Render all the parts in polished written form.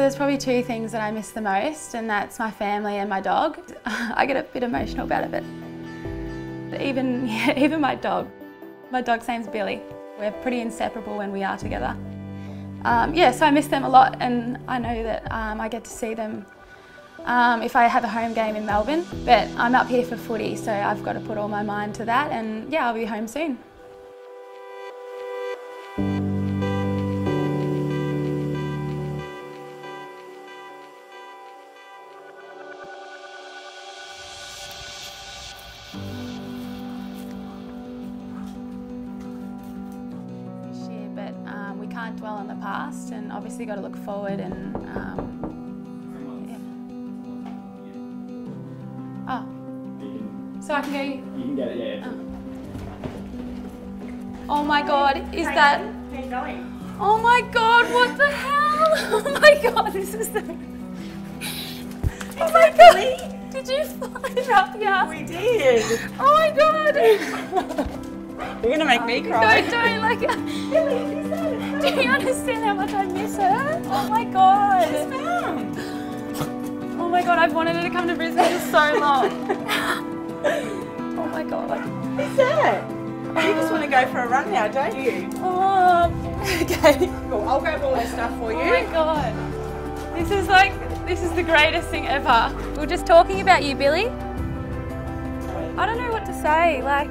So there's probably two things that I miss the most, and that's my family and my dog. I get a bit emotional about it, but even my dog. My dog's name's Billie. We're pretty inseparable when we are together. So I miss them a lot, and I know that I get to see them if I have a home game in Melbourne, but I'm up here for footy, so I've got to put all my mind to that, and yeah, I'll be home soon. But we can't dwell on the past, and obviously got to look forward and Oh, so I can go? You can get it, yeah. Oh my God, is that? How are you going? Oh my God, what the hell? Oh my God, this is the... Oh my God, did you fly it up your house? We did. Oh my God. You're going to make me cry. No, don't, like... Do you understand how much I miss her? Oh my God. She's found. Oh my God, I've wanted her to come to Brisbane for so long. Oh my God. Who's that? You just want to go for a run now, don't you? Oh, okay. Well, I'll grab all that stuff for you. Oh my God. This is the greatest thing ever. We were just talking about you, Billie. I don't know what to say. Like,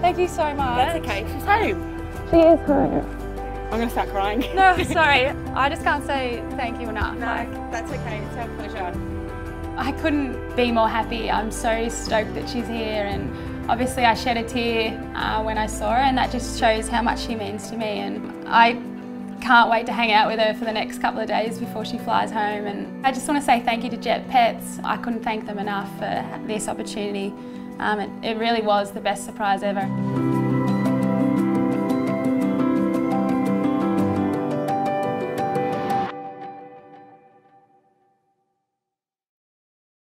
thank you so much. That's okay. She's home. She is home. I'm going to start crying. No, sorry. I just can't say thank you enough. No, like, that's okay. It's our pleasure. I couldn't be more happy. I'm so stoked that she's here, and obviously I shed a tear when I saw her, and that just shows how much she means to me, and I can't wait to hang out with her for the next couple of days before she flies home. And I just want to say thank you to Jet Pets. I couldn't thank them enough for this opportunity. It really was the best surprise ever.